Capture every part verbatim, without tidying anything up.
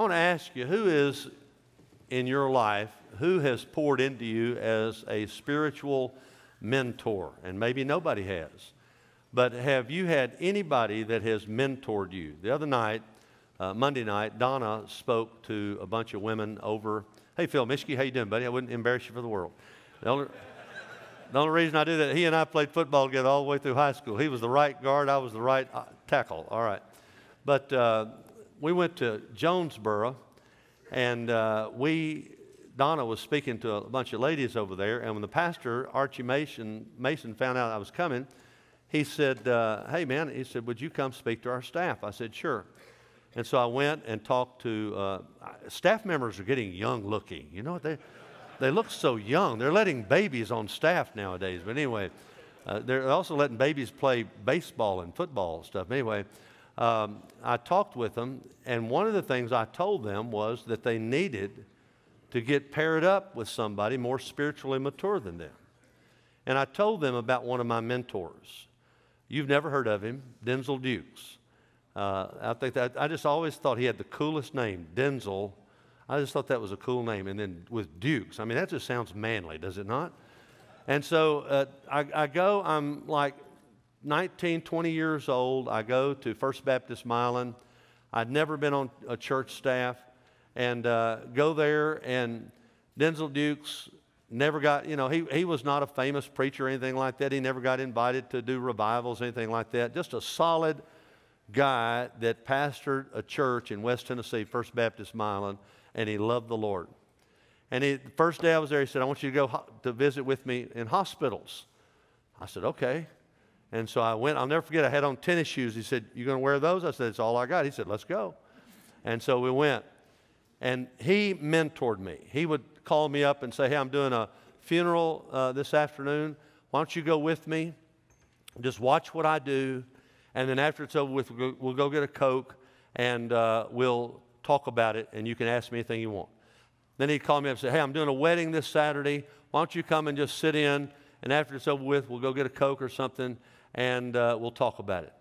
I want to ask you, who is in your life, who has poured into you as a spiritual mentor? And maybe nobody has. But have you had anybody that has mentored you? The other night, uh, Monday night, Donna spoke to a bunch of women over. Hey, Phil Mischke, how you doing, buddy? I wouldn't embarrass you for the world. The only, the only reason I do that, he and I played football together all the way through high school. He was the right guard. I was the right tackle. All right. But uh, we went to Jonesboro, and uh, we, Donna was speaking to a bunch of ladies over there. And when the pastor, Archie Mason, Mason found out I was coming, he said, uh, hey, man, he said, would you come speak to our staff? I said, sure. And so I went and talked to, uh, staff members are getting young looking. You know, they, they look so young. They're letting babies on staff nowadays. But anyway, uh, they're also letting babies play baseball and football and stuff. Anyway, um, I talked with them, and one of the things I told them was that they needed to get paired up with somebody more spiritually mature than them. And I told them about one of my mentors. You've never heard of him, Denzel Dukes. Uh, I think that I just always thought he had the coolest name, Denzel. I just thought that was a cool name. And then with Dukes, I mean, that just sounds manly, does it not? And so uh, I, I go, I'm like nineteen, twenty years old. I go to First Baptist Milan. I'd never been on a church staff. And uh, go there, and Denzel Dukes never got, you know, he, he was not a famous preacher or anything like that. He never got invited to do revivals, anything like that. Just a solid guy that pastored a church in West Tennessee, First Baptist Milan, and he loved the Lord. And he, the first day I was there, he said, I want you to go to visit with me in hospitals. I said, okay. And so I went. I'll never forget, I had on tennis shoes. He said, you going to wear those? I said, it's all I got. He said, let's go. And so we went. And he mentored me. He would call me up and say, hey, I'm doing a funeral uh, this afternoon. Why don't you go with me? Just watch what I do. And then after it's over with, we'll go, we'll go get a Coke, and uh, we'll talk about it, and you can ask me anything you want. Then he'd call me up and say, hey, I'm doing a wedding this Saturday. Why don't you come and just sit in, and after it's over with, we'll go get a Coke or something, and uh, we'll talk about it.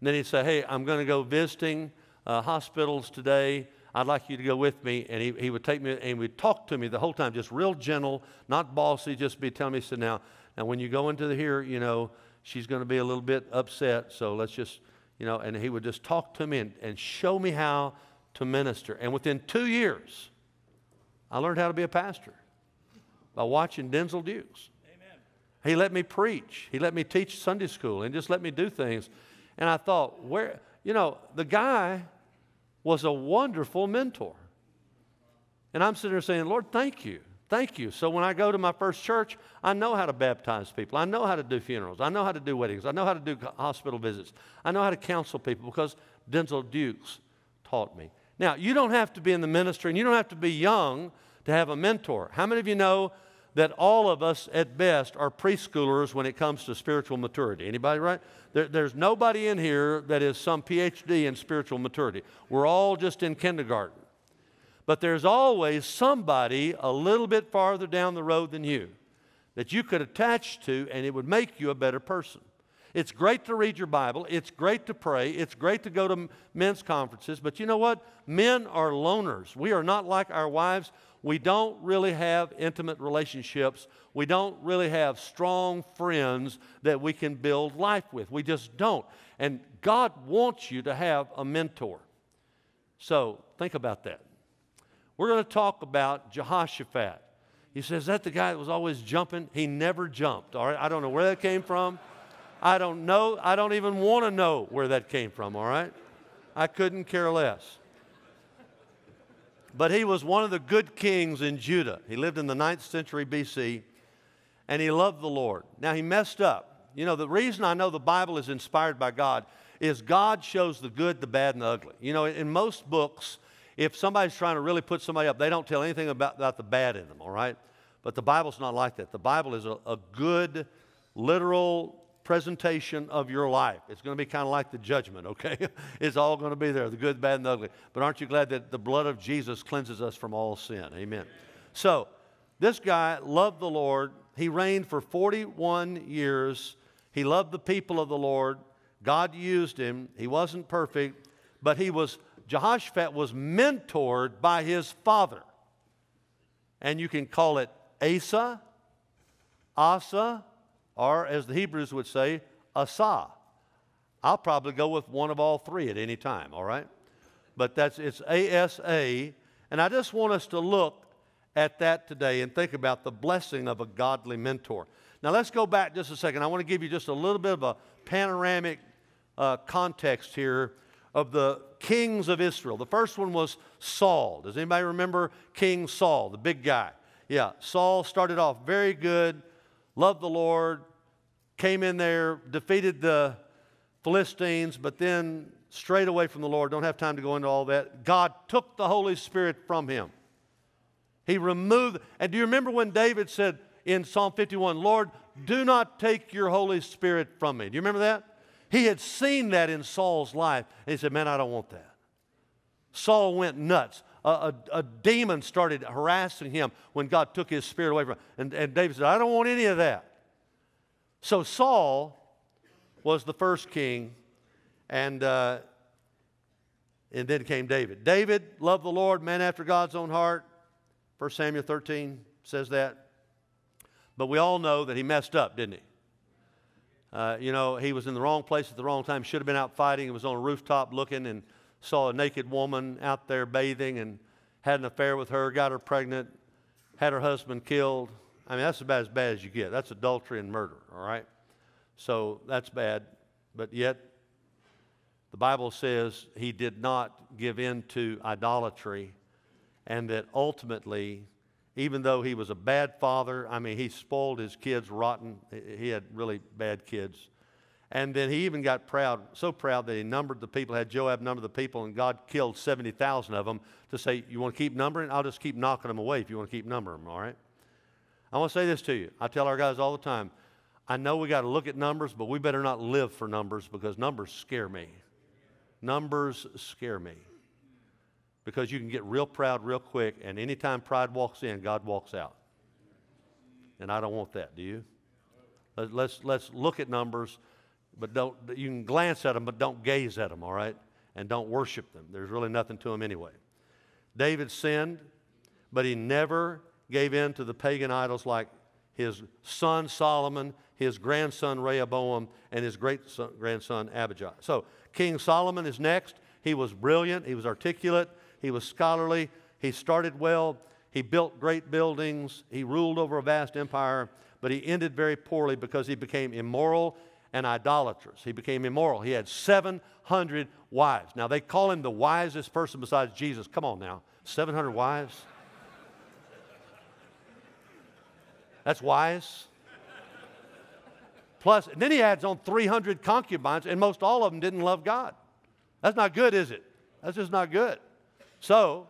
And then he'd say, hey, I'm going to go visiting uh, hospitals today. I'd like you to go with me. And he, he would take me, and he would talk to me the whole time, just real gentle, not bossy, just be telling me, he said, now, now when you go into the here, you know, she's going to be a little bit upset, so let's just, you know, and he would just talk to me and, and show me how to minister. And within two years, I learned how to be a pastor by watching Denzel Dukes. Amen. He let me preach. He let me teach Sunday school and just let me do things. And I thought, where, you know, the guy was a wonderful mentor. And I'm sitting there saying, Lord, thank you. Thank you. So when I go to my first church, I know how to baptize people. I know how to do funerals. I know how to do weddings. I know how to do hospital visits. I know how to counsel people because Denzel Dukes taught me. Now, you don't have to be in the ministry, and you don't have to be young to have a mentor. How many of you know that all of us at best are preschoolers when it comes to spiritual maturity? Anybody right? There, there's nobody in here that is some P H D in spiritual maturity. We're all just in kindergarten. But there's always somebody a little bit farther down the road than you that you could attach to, and it would make you a better person. It's great to read your Bible. It's great to pray. It's great to go to men's conferences. But you know what? Men are loners. We are not like our wives. We don't really have intimate relationships. We don't really have strong friends that we can build life with. We just don't. And God wants you to have a mentor. So think about that. We're going to talk about Jehoshaphat. He says, is that the guy that was always jumping? He never jumped. All right. I don't know where that came from. I don't know. I don't even want to know where that came from. All right. I couldn't care less. But he was one of the good kings in Judah. He lived in the ninth century B C, and he loved the Lord. Now, he messed up. You know, the reason I know the Bible is inspired by God is God shows the good, the bad, and the ugly. You know, in most books, if somebody's trying to really put somebody up, they don't tell anything about, about the bad in them, all right? But the Bible's not like that. The Bible is a, a good, literal presentation of your life. It's going to be kind of like the judgment, okay? It's all going to be there, the good, bad, and the ugly. But aren't you glad that the blood of Jesus cleanses us from all sin? Amen. Amen. So this guy loved the Lord. He reigned for forty-one years. He loved the people of the Lord. God used him. He wasn't perfect, but he was Jehoshaphat was mentored by his father. And you can call it Asa, Asa, or as the Hebrews would say, Asa. I'll probably go with one of all three at any time, all right? But that's, it's A S A. And I just want us to look at that today and think about the blessing of a godly mentor. Now let's go back just a second. I want to give you just a little bit of a panoramic uh, context here of the kings of Israel. The first one was Saul. Does anybody remember King Saul, the big guy? Yeah, Saul started off very good, loved the Lord, came in there, defeated the Philistines, but then strayed away from the Lord. Don't have time to go into all that. God took the Holy Spirit from him. He removed, and do you remember when David said in Psalm fifty-one, Lord, do not take your Holy Spirit from me. Do you remember that? He had seen that in Saul's life, and he said, man, I don't want that. Saul went nuts. A, a, a demon started harassing him when God took his spirit away from him. And, and David said, I don't want any of that. So Saul was the first king, and, uh, and then came David. David loved the Lord, man after God's own heart. First Samuel thirteen says that. But we all know that he messed up, didn't he? Uh, you know, he was in the wrong place at the wrong time. Should have been out fighting. He was on a rooftop looking and saw a naked woman out there bathing and had an affair with her, got her pregnant, had her husband killed. I mean, that's about as bad as you get. That's adultery and murder, all right? So that's bad. But yet, the Bible says he did not give in to idolatry, and that ultimately, even though he was a bad father, I mean, he spoiled his kids rotten. He had really bad kids. And then he even got proud, so proud that he numbered the people, had Joab number the people, and God killed seventy thousand of them to say, you want to keep numbering? I'll just keep knocking them away if you want to keep numbering them, all right? I want to say this to you. I tell our guys all the time, I know we got to look at numbers, but we better not live for numbers, because numbers scare me. Numbers scare me. Because you can get real proud real quick, and anytime pride walks in, God walks out. And I don't want that, do you? Let's, let's look at numbers, but don't, you can glance at them, but don't gaze at them, all right? And don't worship them. There's really nothing to them anyway. David sinned, but he never gave in to the pagan idols like his son Solomon, his grandson Rehoboam, and his great-grandson Abijah. So King Solomon is next. He was brilliant. He was articulate. He was scholarly. He started well. He built great buildings. He ruled over a vast empire, but he ended very poorly because he became immoral and idolatrous. He became immoral. He had seven hundred wives. Now, they call him the wisest person besides Jesus. Come on now. seven hundred wives? That's wise. Plus, and then he adds on three hundred concubines, and most all of them didn't love God. That's not good, is it? That's just not good. So,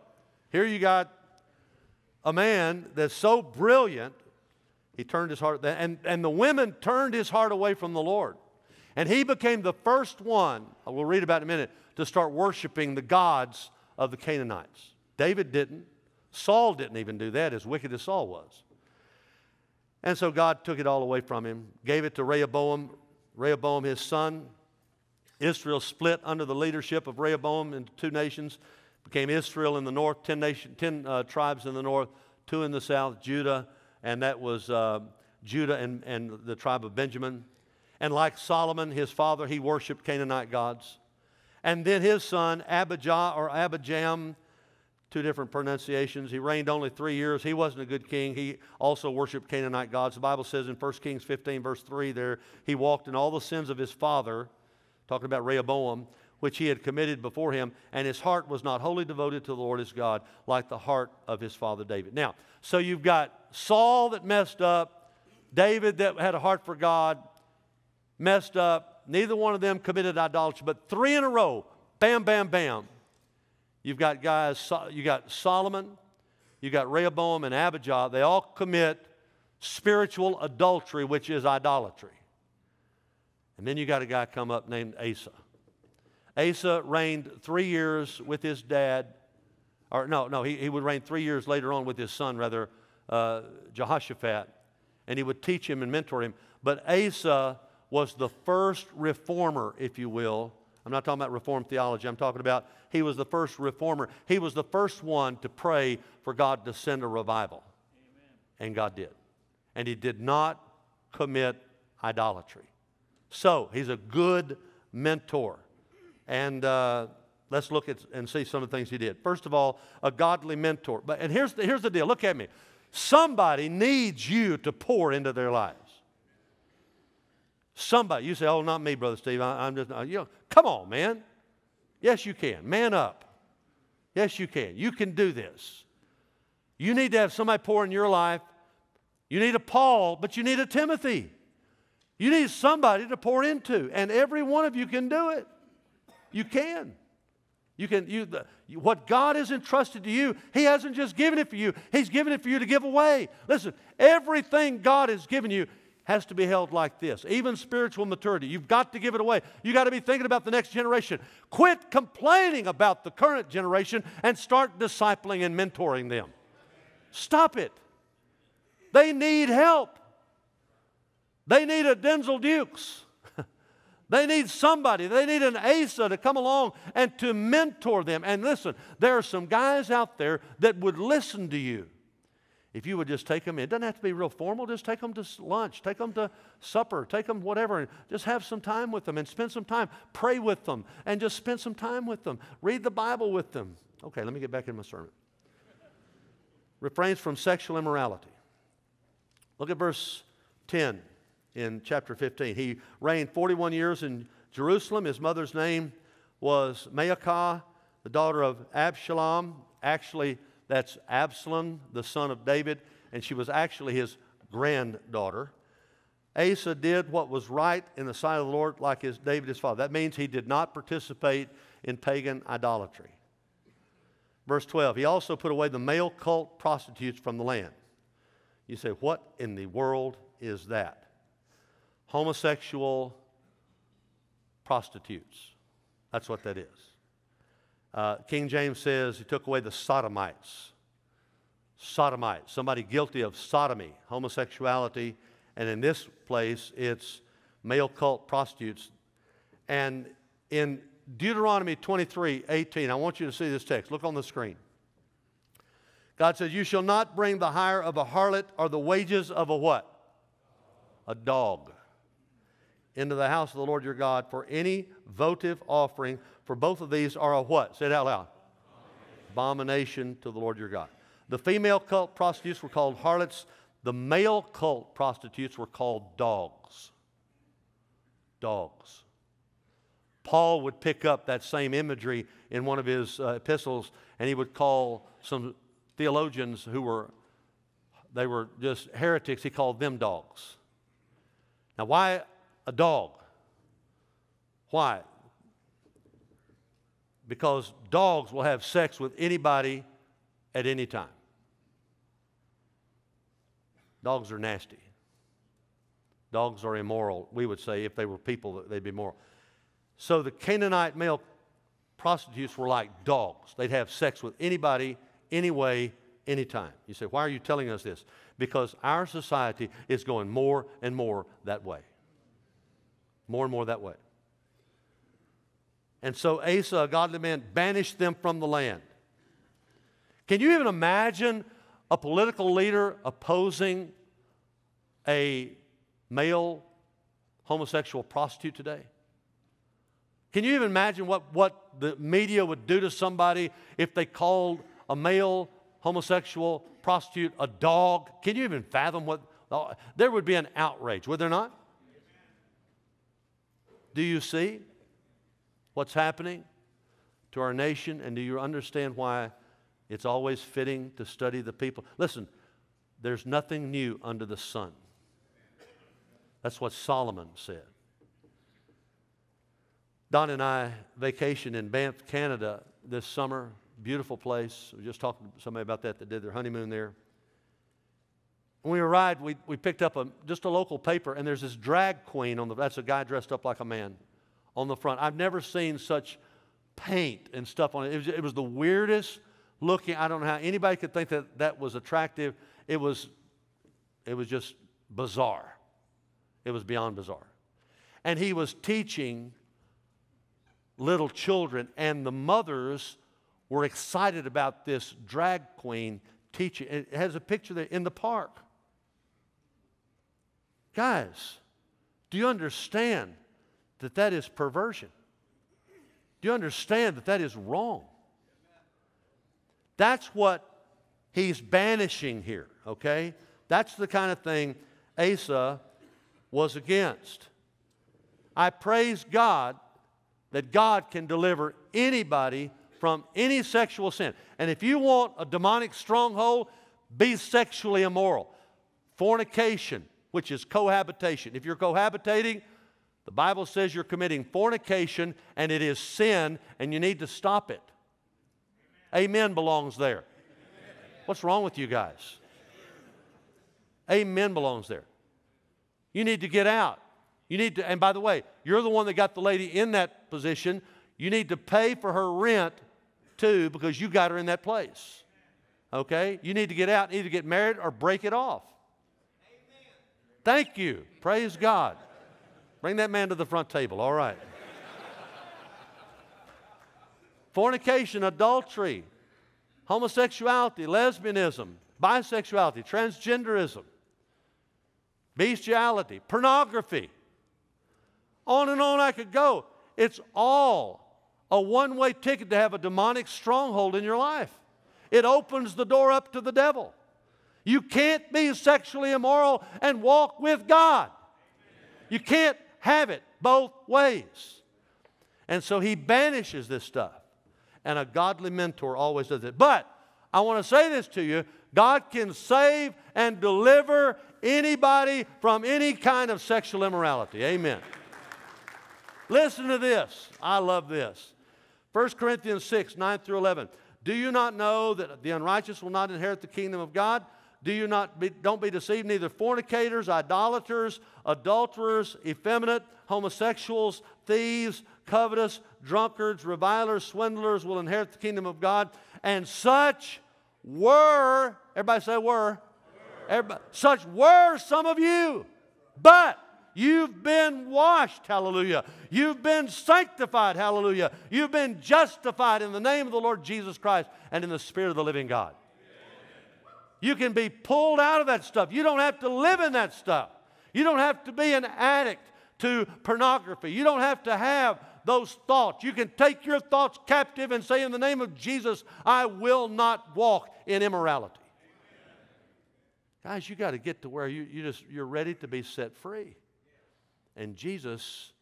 here you got a man that's so brilliant, he turned his heart, and, and the women turned his heart away from the Lord. And he became the first one, we'll read about in a minute, to start worshiping the gods of the Canaanites. David didn't. Saul didn't even do that, as wicked as Saul was. And so God took it all away from him, gave it to Rehoboam, Rehoboam his son. Israel split under the leadership of Rehoboam into two nations. Became Israel in the north, ten, nation, ten uh, tribes in the north, two in the south, Judah, and that was uh, Judah and, and the tribe of Benjamin. And like Solomon, his father, he worshipped Canaanite gods. And then his son, Abijah or Abijam, two different pronunciations. He reigned only three years. He wasn't a good king. He also worshipped Canaanite gods. The Bible says in First Kings fifteen, verse three there, he walked in all the sins of his father, talking about Rehoboam, which he had committed before him, and his heart was not wholly devoted to the Lord his God, like the heart of his father David. Now, so you've got Saul that messed up, David that had a heart for God, messed up. Neither one of them committed idolatry, but three in a row, bam, bam, bam. You've got guys, you got Solomon, you got Rehoboam and Abijah. They all commit spiritual adultery, which is idolatry. And then you got a guy come up named Asa. Asa reigned three years with his dad, or no, no, he, he would reign three years later on with his son, rather, uh, Jehoshaphat, and he would teach him and mentor him. But Asa was the first reformer, if you will. I'm not talking about Reformed theology. I'm talking about he was the first reformer. He was the first one to pray for God to send a revival. Amen. And God did. And he did not commit idolatry. So he's a good mentor. And uh, let's look at and see some of the things he did. First of all, a godly mentor. But, and here's the, here's the deal. Look at me. Somebody needs you to pour into their lives. Somebody, you say, oh, not me, Brother Steve. I, I'm just, you know, come on, man. Yes, you can. Man up. Yes, you can. You can do this. You need to have somebody pour in your life. You need a Paul, but you need a Timothy. You need somebody to pour into, and every one of you can do it. You can. You can. You, the, you, what God has entrusted to you, He hasn't just given it for you. He's given it for you to give away. Listen, everything God has given you has to be held like this, even spiritual maturity. You've got to give it away. You've got to be thinking about the next generation. Quit complaining about the current generation and start discipling and mentoring them. Stop it. They need help. They need a Denzel Dukes. They need somebody. They need an Asa to come along and to mentor them. And listen, there are some guys out there that would listen to you. If you would just take them in, it doesn't have to be real formal. Just take them to lunch, take them to supper, take them whatever, and just have some time with them and spend some time. Pray with them and just spend some time with them. Read the Bible with them. Okay, let me get back in my sermon. Refrains from sexual immorality. Look at verse ten in chapter fifteen. He reigned forty-one years in Jerusalem. His mother's name was Maachah, the daughter of Absalom. Actually, that's Absalom, the son of David, and she was actually his granddaughter. Asa did what was right in the sight of the Lord, like his David his father. That means he did not participate in pagan idolatry. Verse twelve, he also put away the male cult prostitutes from the land. You say, what in the world is that? Homosexual prostitutes. That's what that is. Uh, King James says he took away the sodomites. Sodomites, somebody guilty of sodomy, homosexuality, and in this place it's male cult prostitutes. And in Deuteronomy twenty-three eighteen, I want you to see this text. Look on the screen. God says, you shall not bring the hire of a harlot or the wages of a what? A dog. Into the house of the Lord your God for any votive offering, for both of these are a what? Say it out loud. Abomination, abomination to the Lord your God. The female cult prostitutes were called harlots. The male cult prostitutes were called dogs. Dogs. Paul would pick up that same imagery in one of his uh, epistles, and he would call some theologians who were, they were just heretics, he called them dogs. Now why a dog? Why? Because dogs will have sex with anybody at any time. Dogs are nasty. Dogs are immoral. We would say if they were people, they'd be moral. So the Canaanite male prostitutes were like dogs. They'd have sex with anybody, anyway, anytime. You say, why are you telling us this? Because our society is going more and more that way. More and more that way. And so Asa, a godly man, banished them from the land. Can you even imagine a political leader opposing a male homosexual prostitute today? Can you even imagine what, what the media would do to somebody if they called a male homosexual prostitute a dog? Can you even fathom what? There would be an outrage, would there not? Do you see what's happening to our nation? And do you understand why it's always fitting to study the people? Listen, there's nothing new under the sun. That's what Solomon said. Don and I vacationed in Banff, Canada this summer. Beautiful place. We were just talking to somebody about that that did their honeymoon there. When we arrived, we, we picked up a, just a local paper, and there's this drag queen on the, that's a guy dressed up like a man, on the front. I've never seen such paint and stuff on it. It was, it was the weirdest looking. I don't know how anybody could think that that was attractive. It was, it was just bizarre. It was beyond bizarre. And he was teaching little children, and the mothers were excited about this drag queen teaching. It has a picture there in the park. Guys, do you understand that that is perversion? Do you understand that that is wrong? That's what he's banishing here, okay? That's the kind of thing Asa was against. I praise God that God can deliver anybody from any sexual sin. And if you want a demonic stronghold, be sexually immoral. Fornication, which is cohabitation. If you're cohabitating, the Bible says you're committing fornication, and it is sin, and you need to stop it. Amen, Amen belongs there. Amen. What's wrong with you guys? Amen belongs there. You need to get out. You need to, and by the way, you're the one that got the lady in that position. You need to pay for her rent, too, because you got her in that place. Okay? You need to get out, either get married or break it off. Thank you. Praise God. Bring that man to the front table. All right. Fornication, adultery, homosexuality, lesbianism, bisexuality, transgenderism, bestiality, pornography. On and on I could go. It's all a one-way ticket to have a demonic stronghold in your life. It opens the door up to the devil. You can't be sexually immoral and walk with God. You can't have it both ways. And so he banishes this stuff. And a godly mentor always does it. But I want to say this to you. God can save and deliver anybody from any kind of sexual immorality. Amen. Listen to this. I love this. First Corinthians six, nine through eleven. Do you not know that the unrighteous will not inherit the kingdom of God? Do you not be, don't be deceived, neither fornicators, idolaters, adulterers, effeminate, homosexuals, thieves, covetous, drunkards, revilers, swindlers will inherit the kingdom of God. And such were, everybody say were, were. Everybody, such were some of you, but you've been washed, hallelujah. You've been sanctified, hallelujah. You've been justified in the name of the Lord Jesus Christ and in the Spirit of the living God. You can be pulled out of that stuff. You don't have to live in that stuff. You don't have to be an addict to pornography. You don't have to have those thoughts. You can take your thoughts captive and say, in the name of Jesus, I will not walk in immorality. Amen. Guys, you got to get to where you, you just, you're ready to be set free. And Jesus,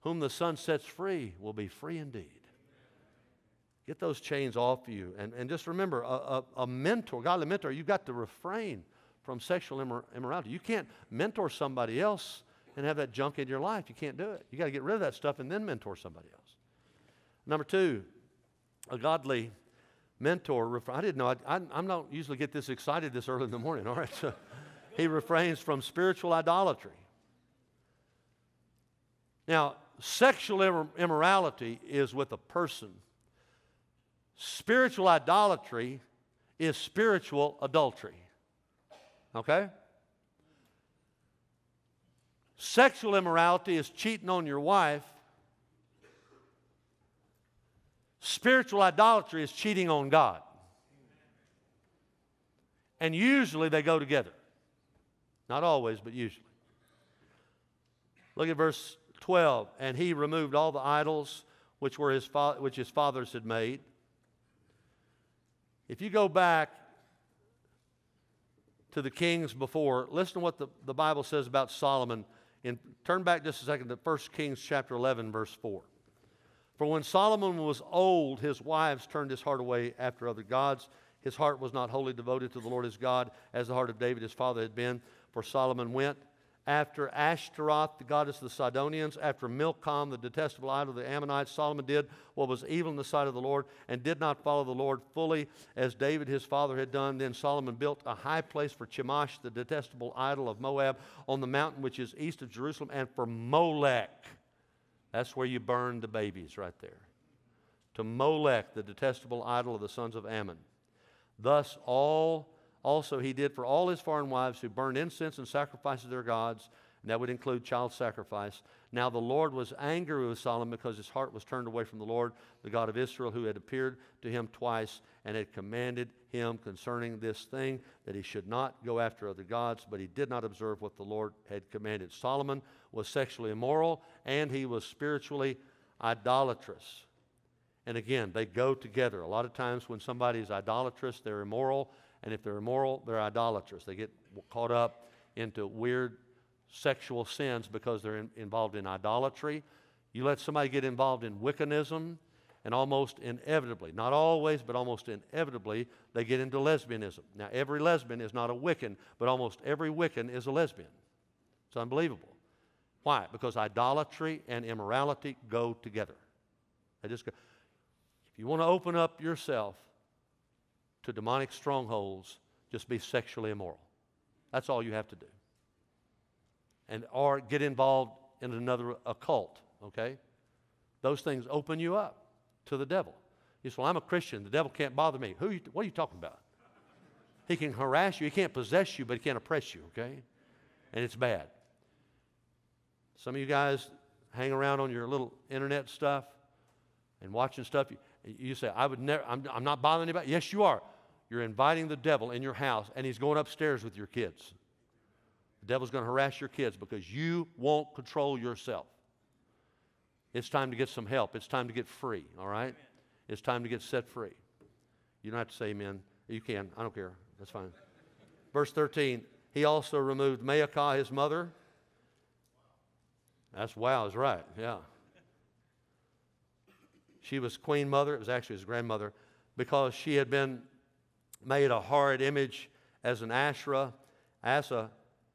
whom the Son sets free, will be free indeed. Get those chains off you. And, and just remember, a, a, a mentor, godly mentor, you've got to refrain from sexual immor immorality. You can't mentor somebody else and have that junk in your life. You can't do it. You've got to get rid of that stuff and then mentor somebody else. Number two, a godly mentor. I didn't know. I, I, I don't usually get this excited this early in the morning. All right. So he refrains from spiritual idolatry. Now, sexual immor immorality is with a person. Spiritual idolatry is spiritual adultery, okay? Sexual immorality is cheating on your wife. Spiritual idolatry is cheating on God. And usually they go together. Not always, but usually. Look at verse twelve. And he removed all the idols which, were his, fa which his fathers had made. If you go back to the kings before, listen to what the, the Bible says about Solomon. In, turn back just a second to First Kings chapter eleven, verse four. For when Solomon was old, his wives turned his heart away after other gods. His heart was not wholly devoted to the Lord his God, as the heart of David his father had been. For Solomon went after Ashtaroth, the goddess of the Sidonians, after Milcom, the detestable idol of the Ammonites. Solomon did what was evil in the sight of the Lord and did not follow the Lord fully as David his father had done. Then Solomon built a high place for Chemosh, the detestable idol of Moab, on the mountain which is east of Jerusalem, and for Molech. That's where you burn the babies right there. To Molech, the detestable idol of the sons of Ammon. Thus all... Also he did for all his foreign wives who burned incense and sacrificed to their gods, and that would include child sacrifice. Now the Lord was angry with Solomon because his heart was turned away from the Lord, the God of Israel, who had appeared to him twice and had commanded him concerning this thing, that he should not go after other gods, but he did not observe what the Lord had commanded. Solomon was sexually immoral, and he was spiritually idolatrous. And again, they go together. A lot of times when somebody is idolatrous, they're immoral, and if they're immoral, they're idolatrous. They get caught up into weird sexual sins because they're in, involved in idolatry. You let somebody get involved in Wiccanism, and almost inevitably, not always, but almost inevitably, they get into lesbianism. Now, every lesbian is not a Wiccan, but almost every Wiccan is a lesbian. It's unbelievable. Why? Because idolatry and immorality go together. They just go. If you want to open up yourself to demonic strongholds, just be sexually immoral. That's all you have to do. And or get involved in another occult, okay? Those things open you up to the devil. You say, well, I'm a Christian. The devil can't bother me. Who? You, what are you talking about? He can harass you. He can't possess you, but he can't oppress you, okay? And it's bad. Some of you guys hang around on your little internet stuff and watching stuff. You, you say, I would never, I'm, I'm not bothering anybody. Yes, you are. You're inviting the devil in your house, and he's going upstairs with your kids. The devil's going to harass your kids because you won't control yourself. It's time to get some help. It's time to get free, all right? Amen. It's time to get set free. You don't have to say amen. You can. I don't care. That's fine. Verse thirteen, he also removed Maachah, his mother. That's wow is right, yeah. She was queen mother. It was actually his grandmother, because she had been made a horrid image as an Asherah. Asa,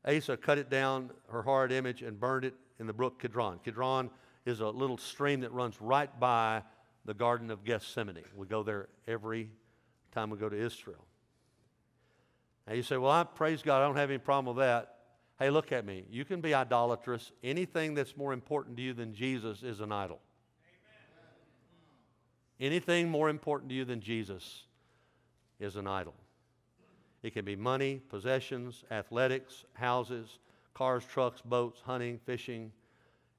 Asa cut it down, her horrid image, and burned it in the brook Kidron. Kidron is a little stream that runs right by the Garden of Gethsemane. We go there every time we go to Israel. Now you say, well, I praise God, I don't have any problem with that. Hey, look at me. You can be idolatrous. Anything that's more important to you than Jesus is an idol. Amen. Anything more important to you than Jesus is an idol. It can be money, possessions, athletics, houses, cars, trucks, boats, hunting, fishing,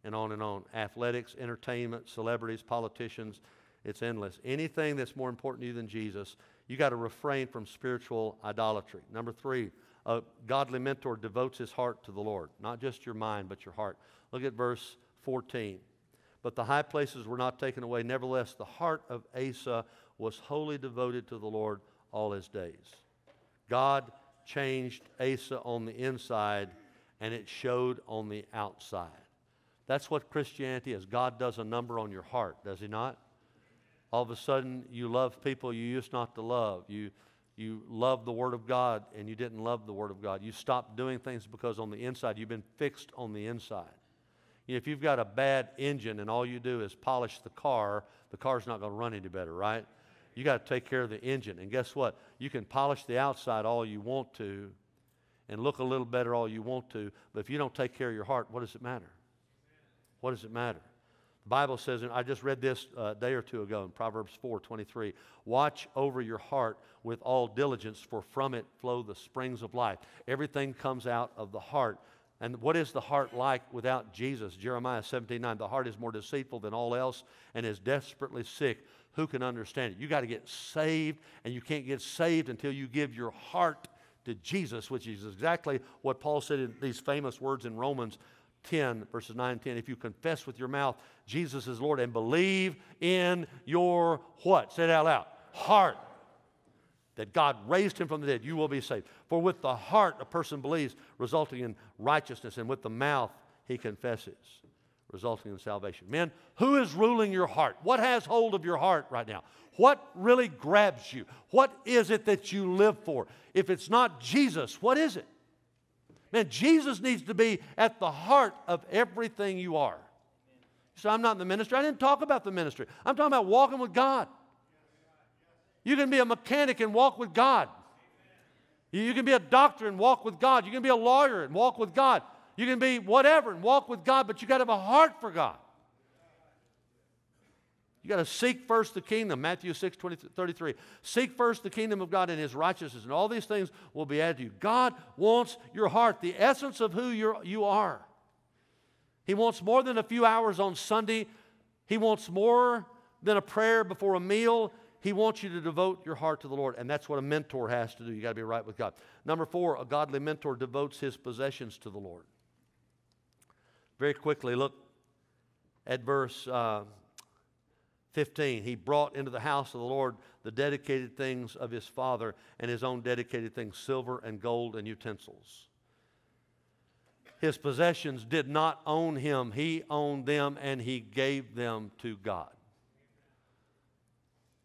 and on and on. Athletics, entertainment, celebrities, politicians, it's endless. Anything that's more important to you than Jesus, you got to refrain from spiritual idolatry. Number three, a godly mentor devotes his heart to the Lord, not just your mind, but your heart. Look at verse fourteen. But the high places were not taken away. Nevertheless, the heart of Asa was wholly devoted to the Lord all his days. God changed Asa on the inside, and it showed on the outside. That's what Christianity is. God does a number on your heart, does he not? All of a sudden, you love people you used not to love. You, you love the Word of God, and you didn't love the Word of God. You stopped doing things because on the inside, you've been fixed on the inside. You know, if you've got a bad engine and all you do is polish the car, the car's not going to run any better, right? You got to take care of the engine. And guess what? You can polish the outside all you want to and look a little better all you want to, but if you don't take care of your heart, what does it matter? What does it matter? The Bible says, and I just read this a day or two ago in Proverbs four twenty-three, watch over your heart with all diligence, for from it flow the springs of life. Everything comes out of the heart. And what is the heart like without Jesus? Jeremiah seventeen nine, the heart is more deceitful than all else and is desperately sick. Who can understand it? You got to get saved, and you can't get saved until you give your heart to Jesus, which is exactly what Paul said in these famous words in Romans ten, verses nine and ten, if you confess with your mouth Jesus is Lord and believe in your what? Say it out loud. Heart. That God raised him from the dead, you will be saved. For with the heart a person believes, resulting in righteousness, and with the mouth he confesses, resulting in salvation. Men, who is ruling your heart? What has hold of your heart right now? What really grabs you? What is it that you live for? If it's not Jesus, what is it? Man, Jesus needs to be at the heart of everything you are. You say, I'm not in the ministry. I didn't talk about the ministry. I'm talking about walking with God. You can be a mechanic and walk with God. You can be a doctor and walk with God. You can be a lawyer and walk with God. You can be whatever and walk with God, but you got to have a heart for God. You got to seek first the kingdom, Matthew six, thirty-three. Seek first the kingdom of God and his righteousness, and all these things will be added to you. God wants your heart, the essence of who you're, you are. He wants more than a few hours on Sunday. He wants more than a prayer before a meal. He wants you to devote your heart to the Lord, and that's what a mentor has to do. You've got to be right with God. Number four, a godly mentor devotes his possessions to the Lord. Very quickly, look at verse uh, fifteen. He brought into the house of the Lord the dedicated things of his father and his own dedicated things, silver and gold and utensils. His possessions did not own him. He owned them, and he gave them to God.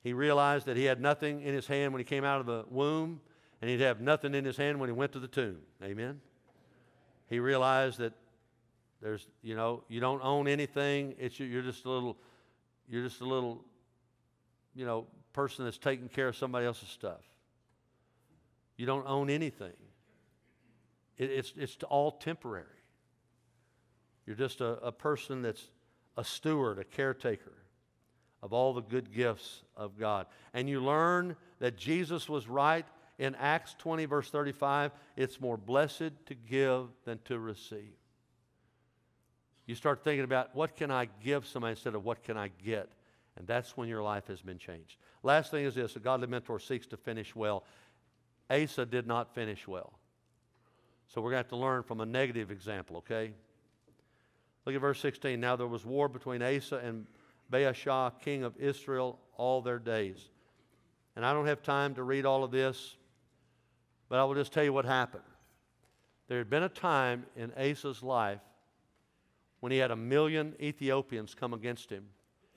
He realized that he had nothing in his hand when he came out of the womb, and he'd have nothing in his hand when he went to the tomb. Amen? He realized that there's, you know, you don't own anything. It's you're just a little, you're just a little, you know, person that's taking care of somebody else's stuff. You don't own anything. It, it's it's all temporary. You're just a, a person that's a steward, a caretaker of all the good gifts of God. And you learn that Jesus was right in Acts twenty, verse thirty-five. It's more blessed to give than to receive. You start thinking about what can I give somebody instead of what can I get. And that's when your life has been changed. Last thing is this, a godly mentor seeks to finish well. Asa did not finish well. So we're going to have to learn from a negative example, okay? Look at verse sixteen. Now there was war between Asa and Baasha, king of Israel, all their days. And I don't have time to read all of this, but I will just tell you what happened. There had been a time in Asa's life when he had a million Ethiopians come against him,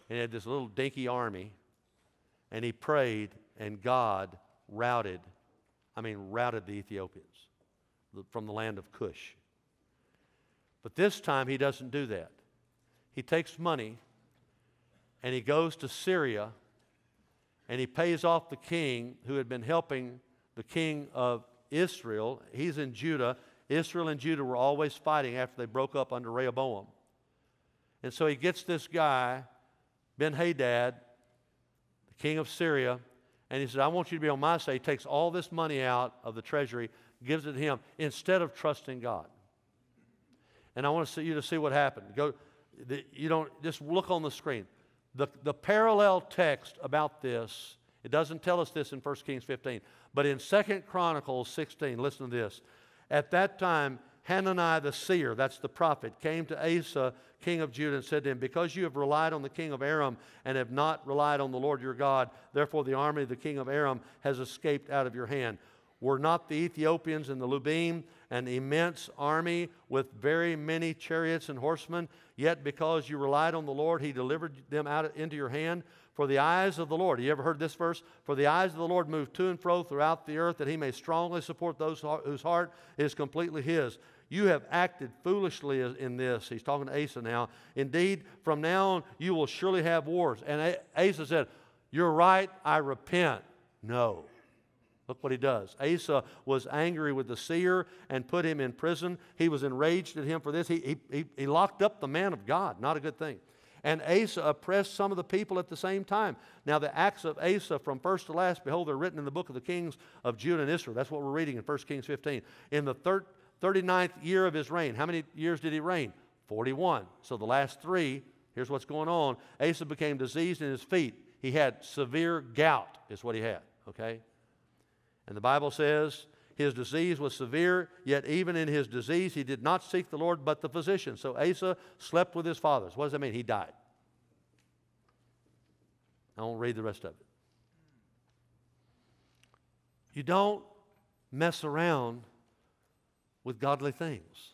and he had this little dinky army, and he prayed, and God routed, I mean routed the Ethiopians from the land of Cush. But this time he doesn't do that. He takes money, and he goes to Syria, and he pays off the king who had been helping the king of Israel. He's in Judah. Israel and Judah were always fighting after they broke up under Rehoboam. And so he gets this guy, Ben-Hadad, the king of Syria, and he says, I want you to be on my side. He takes all this money out of the treasury, gives it to him, instead of trusting God. And I want to see you to see what happened. Go, the, you don't, just look on the screen. The, the parallel text about this, it doesn't tell us this in First Kings fifteen, but in Second Chronicles sixteen, listen to this. At that time, Hanani the seer, that's the prophet, came to Asa, king of Judah, and said to him, because you have relied on the king of Aram and have not relied on the Lord your God, therefore the army of the king of Aram has escaped out of your hand. Were not the Ethiopians and the Lubim an immense army with very many chariots and horsemen? Yet because you relied on the Lord, he delivered them out into your hand. For the eyes of the Lord, you ever heard this verse? For the eyes of the Lord move to and fro throughout the earth, that he may strongly support those whose heart is completely his. You have acted foolishly in this. He's talking to Asa now. Indeed, from now on, you will surely have wars. And Asa said, you're right, I repent. No. Look what he does. Asa was angry with the seer and put him in prison. He was enraged at him for this. He, he, he locked up the man of God. Not a good thing. And Asa oppressed some of the people at the same time. Now the acts of Asa from first to last, behold, they're written in the book of the kings of Judah and Israel. That's what we're reading in First Kings fifteen. In the thirty-ninth year of his reign, how many years did he reign? forty-one. So the last three, here's what's going on. Asa became diseased in his feet. He had severe gout is what he had, okay? And the Bible says his disease was severe, yet even in his disease he did not seek the Lord but the physician. So Asa slept with his fathers. What does that mean? He died. I won't read the rest of it. You don't mess around with godly things.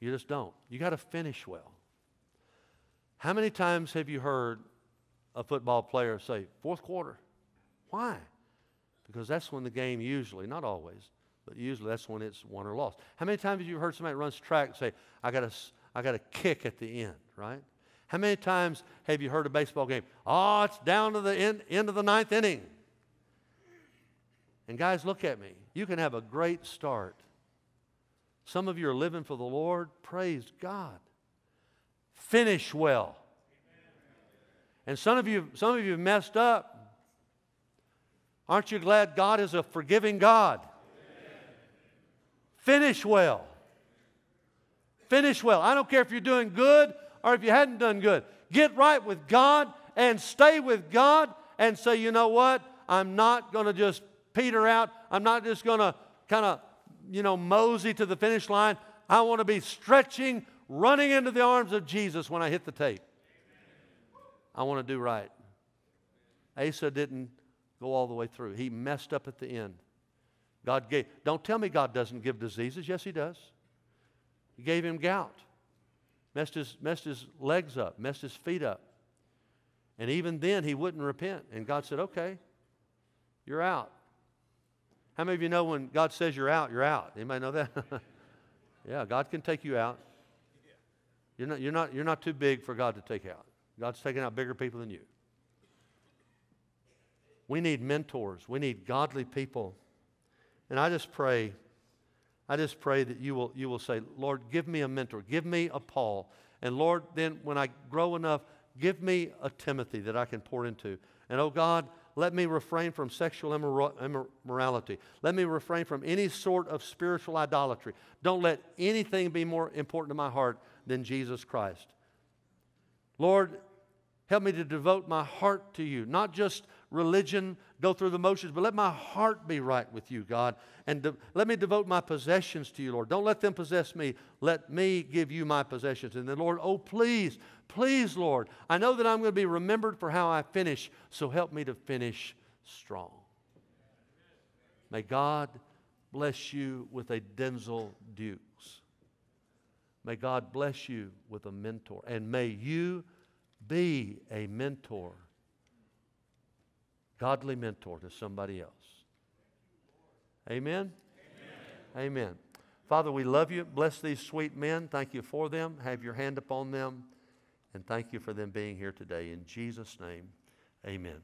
You just don't. You got to finish well. How many times have you heard a football player say, fourth quarter? Why? Because that's when the game usually, not always, but usually that's when it's won or lost. How many times have you heard somebody runs track and say, I got a, I got a kick at the end, right? How many times have you heard a baseball game, oh, it's down to the end, end of the ninth inning? And guys, look at me. You can have a great start. Some of you are living for the Lord. Praise God. Finish well. And some of you, some of you messed up. Aren't you glad God is a forgiving God? Amen. Finish well. Finish well. I don't care if you're doing good or if you hadn't done good. Get right with God and stay with God and say, you know what? I'm not going to just peter out. I'm not just going to kind of, you know, mosey to the finish line. I want to be stretching, running into the arms of Jesus when I hit the tape. I want to do right. Asa didn't go all the way through. He messed up at the end. God gave. Don't tell me God doesn't give diseases. Yes, He does. He gave him gout. Messed his, messed his legs up. Messed his feet up. And even then, he wouldn't repent. And God said, okay, you're out. How many of you know when God says you're out, you're out? Anybody know that? Yeah, God can take you out. You're not, you're, not, you're not too big for God to take out. God's taking out bigger people than you. We need mentors. We need godly people. And I just pray, I just pray that you will, you will say, Lord, give me a mentor. Give me a Paul. And Lord, then when I grow enough, give me a Timothy that I can pour into. And oh God, let me refrain from sexual immorality. Let me refrain from any sort of spiritual idolatry. Don't let anything be more important to my heart than Jesus Christ. Lord, help me to devote my heart to you. Not just religion, go through the motions, but let my heart be right with you, God. And let me devote my possessions to you, Lord. Don't let them possess me. Let me give you my possessions. And then, Lord, oh, please, please, Lord, I know that I'm going to be remembered for how I finish, so help me to finish strong. May God bless you with a Denzel Dukes. May God bless you with a mentor. And may you be a mentor, godly mentor to somebody else. Amen? Amen? Amen. Father, we love you. Bless these sweet men. Thank you for them. Have your hand upon them. And thank you for them being here today. In Jesus' name, amen.